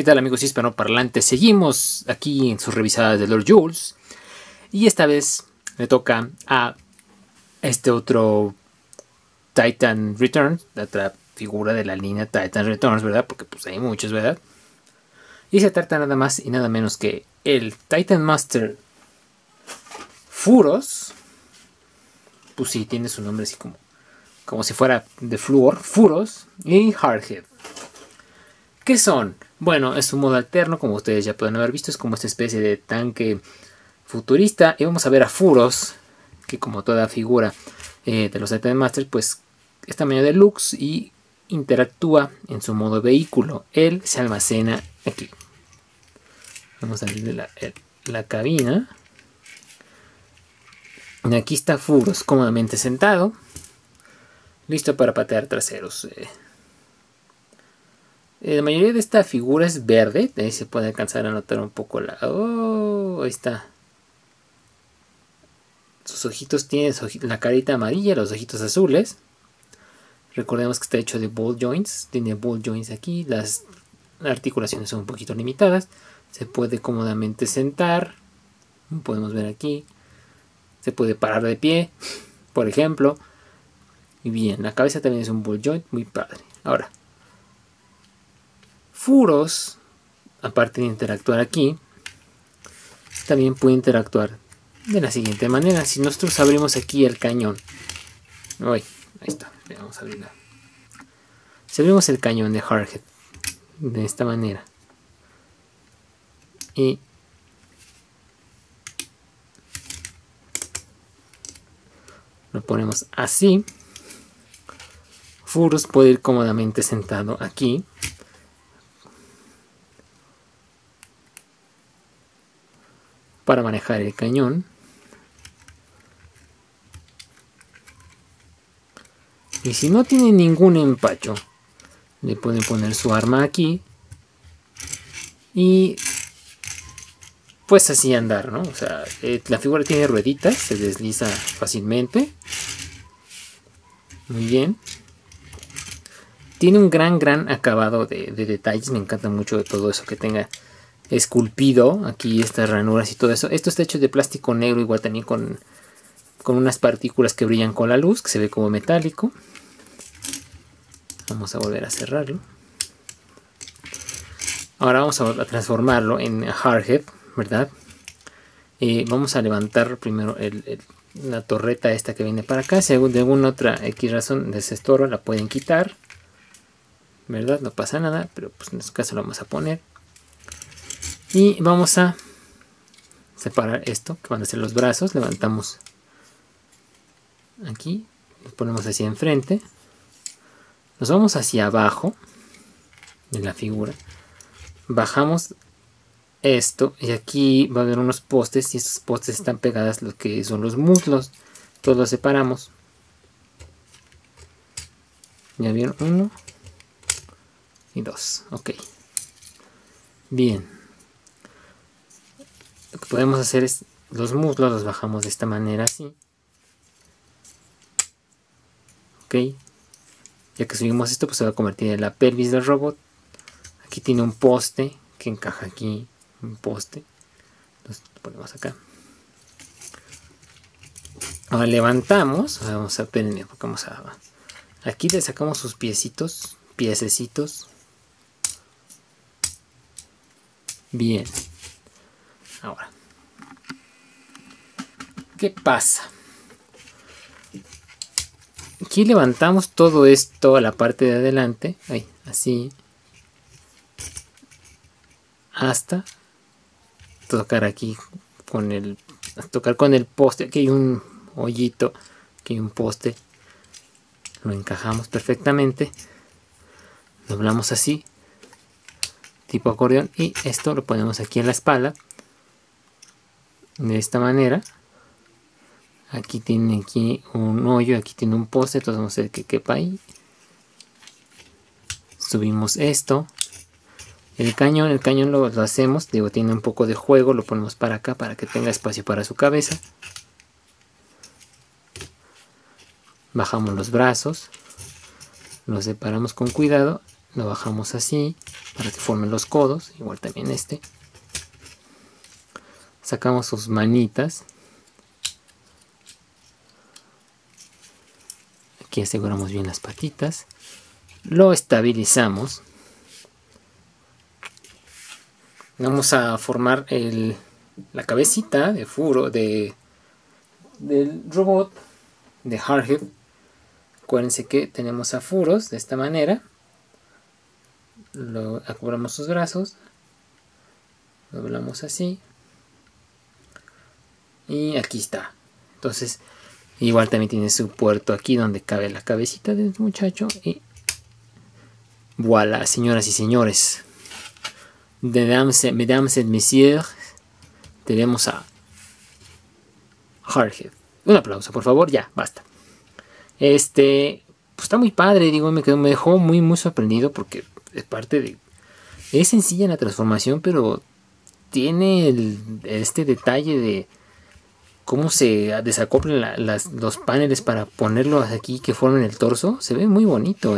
¿Qué tal, amigos hispanoparlantes? Seguimos aquí en sus revisadas de Lord Joules. Y esta vez le toca a este otro Titan Return, la otra figura de la línea Titan Returns, ¿verdad? Porque pues hay muchos, ¿verdad? Y se trata nada más y nada menos que el Titan Master Furos. Pues sí, tiene su nombre así como si fuera de flúor. Furos y Hardhead. ¿Qué son? Bueno, es un modo alterno, como ustedes ya pueden haber visto. Es como esta especie de tanque futurista. Y vamos a ver a Furos, que como toda figura de los Titan Masters, pues es tamaño de Lux y interactúa en su modo vehículo. Él se almacena aquí. Vamos a abrirle la cabina. Y aquí está Furos cómodamente sentado, listo para patear traseros. La mayoría de esta figura es verde. Ahí se puede alcanzar a notar un poco la... ¡Oh! Ahí está. Sus ojitos tienen la carita amarilla, los ojitos azules. Recordemos que está hecho de ball joints. Tiene ball joints aquí. Las articulaciones son un poquito limitadas. Se puede cómodamente sentar. Podemos ver aquí. Se puede parar de pie, por ejemplo. Y bien, la cabeza también es un ball joint. Muy padre. Ahora, Furos, aparte de interactuar aquí, también puede interactuar de la siguiente manera. Si nosotros abrimos aquí el cañón, ahí está, vamos a abrirla. Si abrimos el cañón de Hardhead de esta manera y lo ponemos así, Furos puede ir cómodamente sentado aquí. Para manejar el cañón. Y si no tiene ningún empacho, le pueden poner su arma aquí. Y pues así andar, ¿no? O sea, la figura tiene rueditas, se desliza fácilmente. Muy bien. Tiene un gran acabado de detalles. Me encanta mucho todo eso que tenga esculpido aquí, estas ranuras y todo eso. Esto está hecho de plástico negro, igual también con unas partículas que brillan con la luz, que se ve como metálico. Vamos a volver a cerrarlo. Ahora vamos a transformarlo en Hardhead, ¿verdad? Vamos a levantar primero la torreta esta que viene para acá. Si de alguna otra X razón les estorba, la pueden quitar, ¿verdad? No pasa nada, pero pues en este caso lo vamos a poner. Y vamos a separar esto, que van a ser los brazos. Levantamos aquí, lo ponemos hacia enfrente. Nos vamos hacia abajo de la figura. Bajamos esto y aquí va a haber unos postes. Y estos postes están pegadas lo que son los muslos. Todos los separamos. Ya vieron, uno y dos. Ok. Bien. Lo que podemos hacer es los muslos los bajamos de esta manera, así. Ok. Ya que subimos esto, pues se va a convertir en la pelvis del robot. Aquí tiene un poste que encaja aquí. Un poste. Entonces lo ponemos acá. Ahora levantamos. Ahora vamos a pedirle, enfocamos a... Aquí le sacamos sus piecitos. Piececitos. Bien. Ahora, ¿qué pasa? Aquí levantamos todo esto a la parte de adelante, ahí, así, hasta tocar aquí con el, tocar con el poste. Aquí hay un hoyito, aquí hay un poste, lo encajamos perfectamente, doblamos así, tipo acordeón, y esto lo ponemos aquí en la espalda. De esta manera, aquí tiene aquí un hoyo, aquí tiene un poste, entonces vamos a hacer que quepa ahí. Subimos esto, el cañón lo hacemos, digo, tiene un poco de juego, lo ponemos para acá para que tenga espacio para su cabeza. Bajamos los brazos, los separamos con cuidado lo bajamos así para que formen los codos, igual también este. Sacamos sus manitas. Aquí aseguramos bien las patitas. Lo estabilizamos. Vamos a formar la cabecita de Furo, del robot de Hardhead. Acuérdense que tenemos a Furos de esta manera. Lo acoplamos sus brazos. Doblamos así. Y aquí está. Entonces, igual también tiene su puerto aquí donde cabe la cabecita del muchacho. Y voilà, señoras y señores. Mesdames et messieurs, tenemos a Hardhead. Un aplauso, por favor, ya, basta. Pues está muy padre, digo, me dejó muy sorprendido porque es parte de... Es sencilla la transformación, pero tiene este detalle de cómo se desacoplan los paneles para ponerlos aquí que formen el torso. Se ve muy bonito,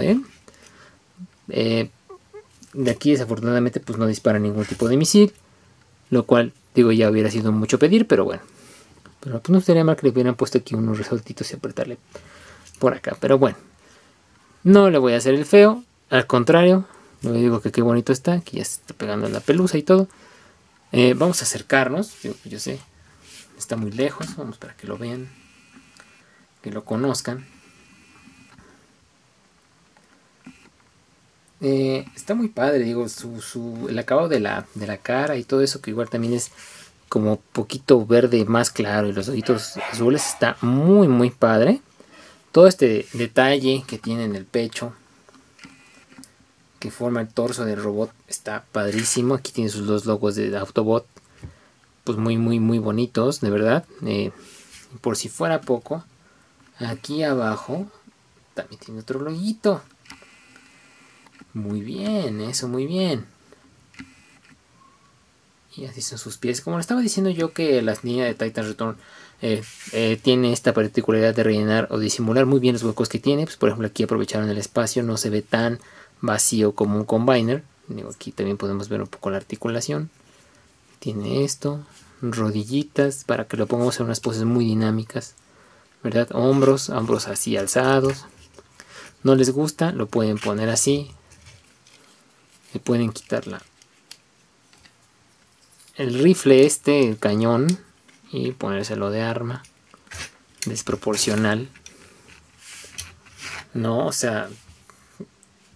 de aquí desafortunadamente pues no dispara ningún tipo de misil, lo cual, digo, ya hubiera sido mucho pedir, pero bueno. Pero pues no estaría mal que le hubieran puesto aquí unos resortitos y apretarle por acá, pero bueno. No le voy a hacer el feo, al contrario, le digo que qué bonito está, que ya se está pegando en la pelusa y todo. Vamos a acercarnos, yo sé, está muy lejos, vamos para que lo vean, que lo conozcan. Está muy padre, digo, el acabado de la cara y todo eso, que igual también es como poquito verde más claro y los ojitos azules, está muy padre. Todo este detalle que tiene en el pecho, que forma el torso del robot, está padrísimo. Aquí tiene sus dos logos de Autobot, pues muy bonitos, de verdad. Por si fuera poco, aquí abajo también tiene otro loguito. Muy bien, eso, muy bien. Y así son sus pies. Como le estaba diciendo yo que las líneas de Titans Return tiene esta particularidad de rellenar o disimular muy bien los huecos que tiene. Pues por ejemplo aquí aprovecharon el espacio, no se ve tan vacío como un Combiner. Digo, aquí también podemos ver un poco la articulación. Tiene esto, rodillitas para que lo pongamos en unas poses muy dinámicas, ¿verdad? Hombros así alzados. No les gusta, lo pueden poner así. Le pueden quitar el rifle el cañón, y ponérselo de arma desproporcional. No, o sea,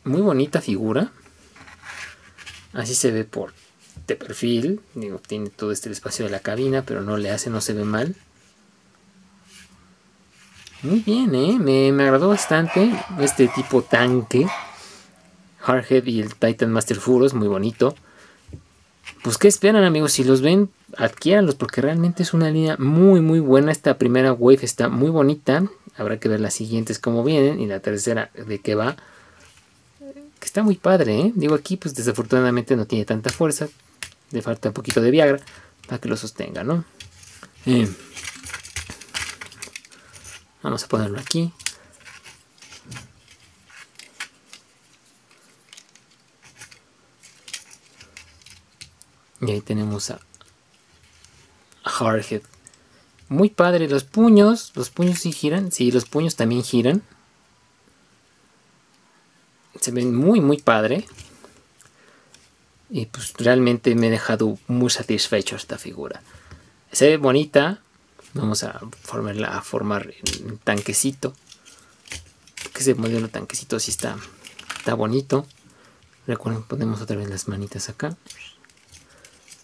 muy bonita figura. Así se ve por de perfil. Digo, tiene todo el espacio de la cabina, pero no le hace, no se ve mal. Muy bien, me agradó bastante este tipo tanque. Hardhead y el Titan Master Furos, muy bonito. Pues qué esperan, amigos, si los ven, adquiéranlos porque realmente es una línea muy buena. Esta primera wave está muy bonita, habrá que ver las siguientes cómo vienen y la tercera de qué va. Que está muy padre, Digo, aquí pues desafortunadamente no tiene tanta fuerza, le falta un poquito de Viagra para que lo sostenga, ¿no? Vamos a ponerlo aquí. Y ahí tenemos a Hardhead. Muy padre. Los puños sí giran. Sí, los puños también giran. Se ven muy padre. Y pues realmente me ha dejado muy satisfecho esta figura. Se ve bonita. Vamos a formarla, un tanquecito. Que ese modelo tanquecito sí está bonito. Recuerden, ponemos otra vez las manitas acá.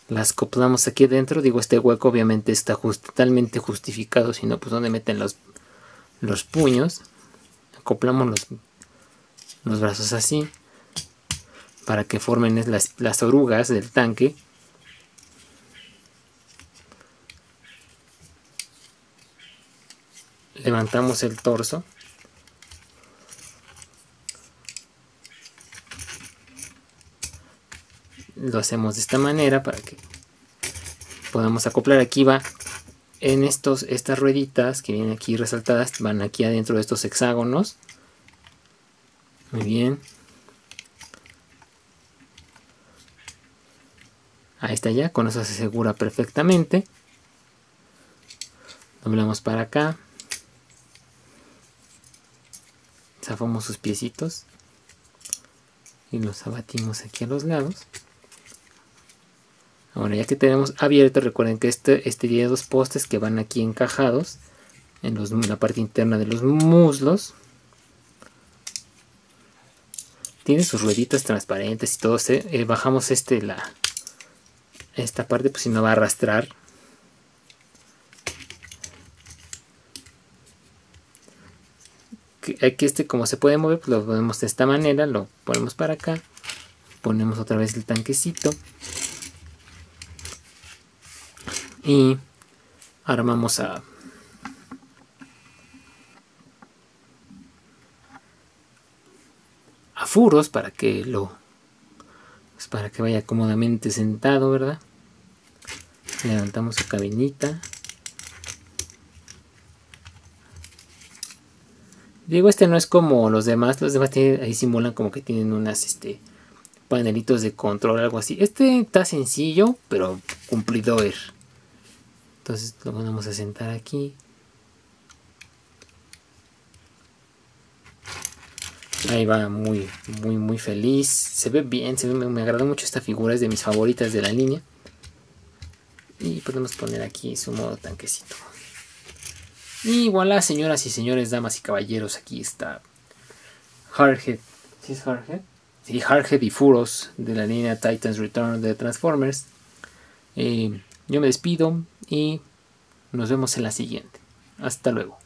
Las acoplamos aquí adentro. Digo, este hueco obviamente está totalmente justificado. Si no, pues donde meten los puños. Acoplamos los brazos así. Para que formen las orugas del tanque. Levantamos el torso. Lo hacemos de esta manera para que podamos acoplar. Aquí va en estas rueditas que vienen aquí resaltadas, van aquí adentro de estos hexágonos. Muy bien. Ahí está ya, con eso se asegura perfectamente. Doblamos para acá. Zafamos sus piecitos. Y los abatimos aquí a los lados. Ahora ya que tenemos abierto, recuerden que este tiene dos postes que van aquí encajados. En la parte interna de los muslos. Tiene sus rueditas transparentes y todo. Bajamos esta parte, pues si no va a arrastrar. Aquí como se puede mover, pues lo ponemos de esta manera, lo ponemos para acá, ponemos otra vez el tanquecito y armamos a Furos para que vaya cómodamente sentado, ¿verdad? Levantamos su cabinita. Digo, este no es como los demás ahí simulan como que tienen unas panelitos de control, algo así. Este está sencillo, pero cumplidor. Entonces lo vamos a sentar aquí. Ahí va muy, muy, muy feliz. Se ve bien, me agrada mucho esta figura, es de mis favoritas de la línea. Y podemos poner aquí su modo tanquecito. Y voilà, señoras y señores, damas y caballeros, aquí está Hardhead. ¿Sí es Hardhead? Sí, Hardhead y Furos de la línea Titans Return de Transformers. Yo me despido y nos vemos en la siguiente. Hasta luego.